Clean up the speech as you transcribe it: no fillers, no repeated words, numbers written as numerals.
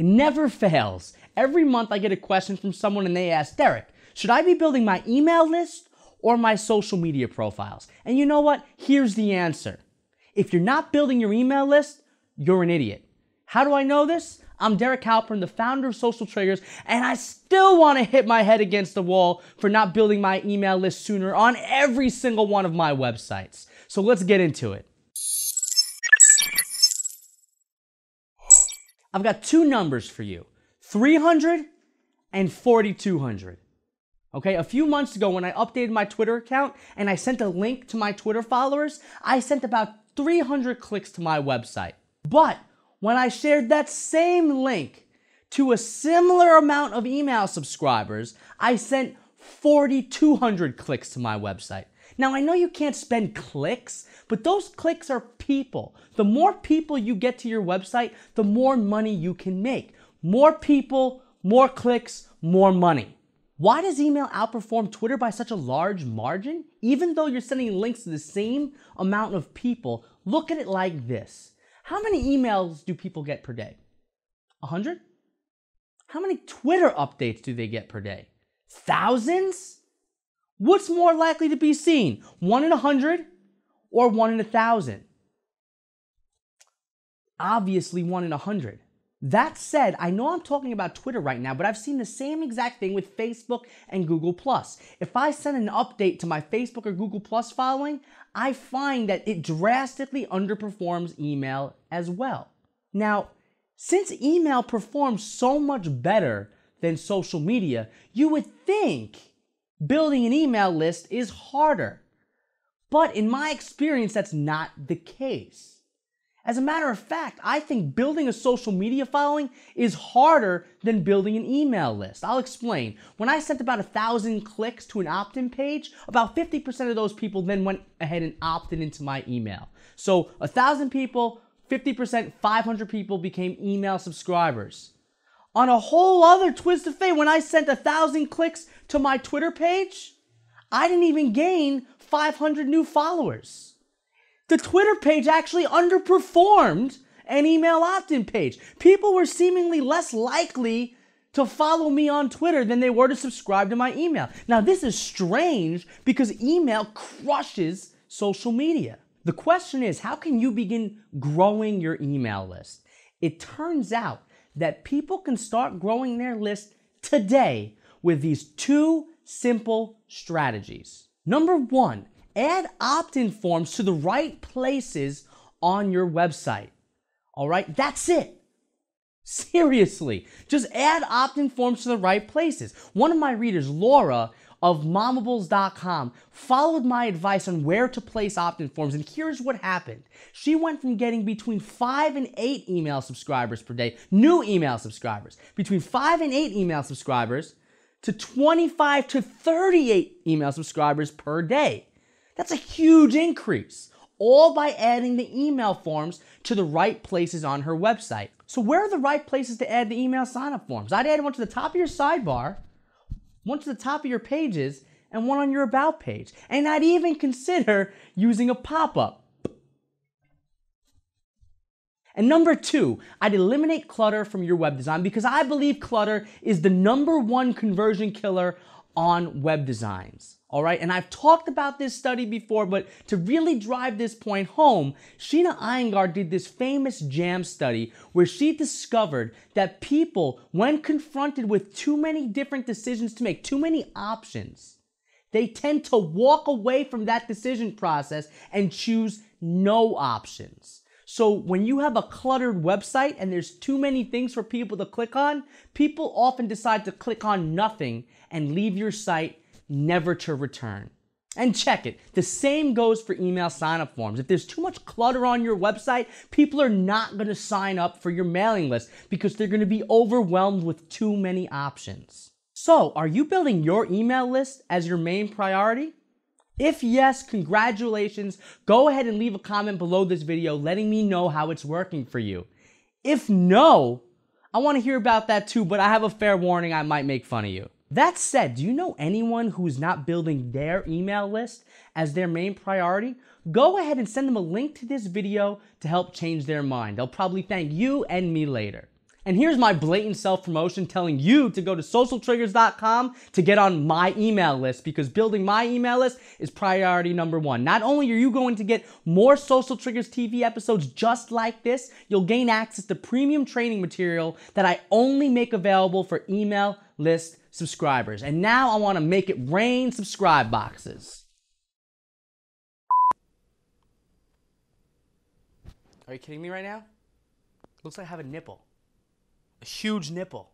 It never fails. Every month I get a question from someone and they ask, Derek, should I be building my email list or my social media profiles? And you know what? Here's the answer. If you're not building your email list, you're an idiot. How do I know this? I'm Derek Halpern, the founder of Social Triggers, and I still want to hit my head against the wall for not building my email list sooner on every single one of my websites. So let's get into it. I've got two numbers for you, 300 and 4,200. Okay, a few months ago when I updated my Twitter account and I sent a link to my Twitter followers, I sent about 300 clicks to my website. But when I shared that same link to a similar amount of email subscribers, I sent 4,200 clicks to my website. Now, I know you can't spend clicks, but those clicks are people. The more people you get to your website, the more money you can make. More people, more clicks, more money. Why does email outperform Twitter by such a large margin? Even though you're sending links to the same amount of people, look at it like this. How many emails do people get per day? 100? How many Twitter updates do they get per day? Thousands? What's more likely to be seen, 1 in 100 or 1 in 1,000? Obviously 1 in 100. That said, I know I'm talking about Twitter right now, but I've seen the same exact thing with Facebook and Google+. If I send an update to my Facebook or Google+ following, I find that it drastically underperforms email as well. Now, since email performs so much better than social media, you would think building an email list is harder, but in my experience, that's not the case. As a matter of fact, I think building a social media following is harder than building an email list. I'll explain. When I sent about 1,000 clicks to an opt-in page, about 50% of those people then went ahead and opted into my email. So 1,000 people, 50%, 500 people became email subscribers. On a whole other twist of fate, when I sent 1,000 clicks to my Twitter page, I didn't even gain 500 new followers. The Twitter page actually underperformed an email opt-in page. People were seemingly less likely to follow me on Twitter than they were to subscribe to my email. Now, this is strange because email crushes social media. The question is, how can you begin growing your email list? It turns out that people can start growing their list today with these two simple strategies. Number one, add opt-in forms to the right places on your website. All right, that's it. Seriously, just add opt-in forms to the right places. One of my readers, Laura of Momables.com, followed my advice on where to place opt-in forms, and here's what happened. She went from getting between 5 and 8 email subscribers per day, new email subscribers, between 5 and 8 email subscribers to 25 to 38 email subscribers per day. That's a huge increase, all by adding the email forms to the right places on her website. So where are the right places to add the email sign-up forms? I'd add one to the top of your sidebar, one to the top of your pages, and one on your about page. And I'd even consider using a pop-up. And number two, I'd eliminate clutter from your web design because I believe clutter is the #1 conversion killer on web designs. All right, and I've talked about this study before, but to really drive this point home, Sheena Iyengar did this famous jam study where she discovered that people, when confronted with too many different decisions to make, too many options, they tend to walk away from that decision process and choose no options. So when you have a cluttered website and there's too many things for people to click on, people often decide to click on nothing and leave your site never to return. And check it, the same goes for email sign-up forms. If there's too much clutter on your website, people are not going to sign up for your mailing list because they're going to be overwhelmed with too many options. So, are you building your email list as your main priority? If yes, congratulations. Go ahead and leave a comment below this video letting me know how it's working for you. If no, I want to hear about that too, but I have a fair warning I might make fun of you. That said, do you know anyone who's not building their email list as their main priority? Go ahead and send them a link to this video to help change their mind. They'll probably thank you and me later. And here's my blatant self-promotion telling you to go to socialtriggers.com to get on my email list, because building my email list is priority number one. Not only are you going to get more Social Triggers TV episodes just like this, you'll gain access to premium training material that I only make available for email list subscribers. And now I want to make it rain subscribe boxes. Are you kidding me right now? Looks like I have a nipple. A huge nipple.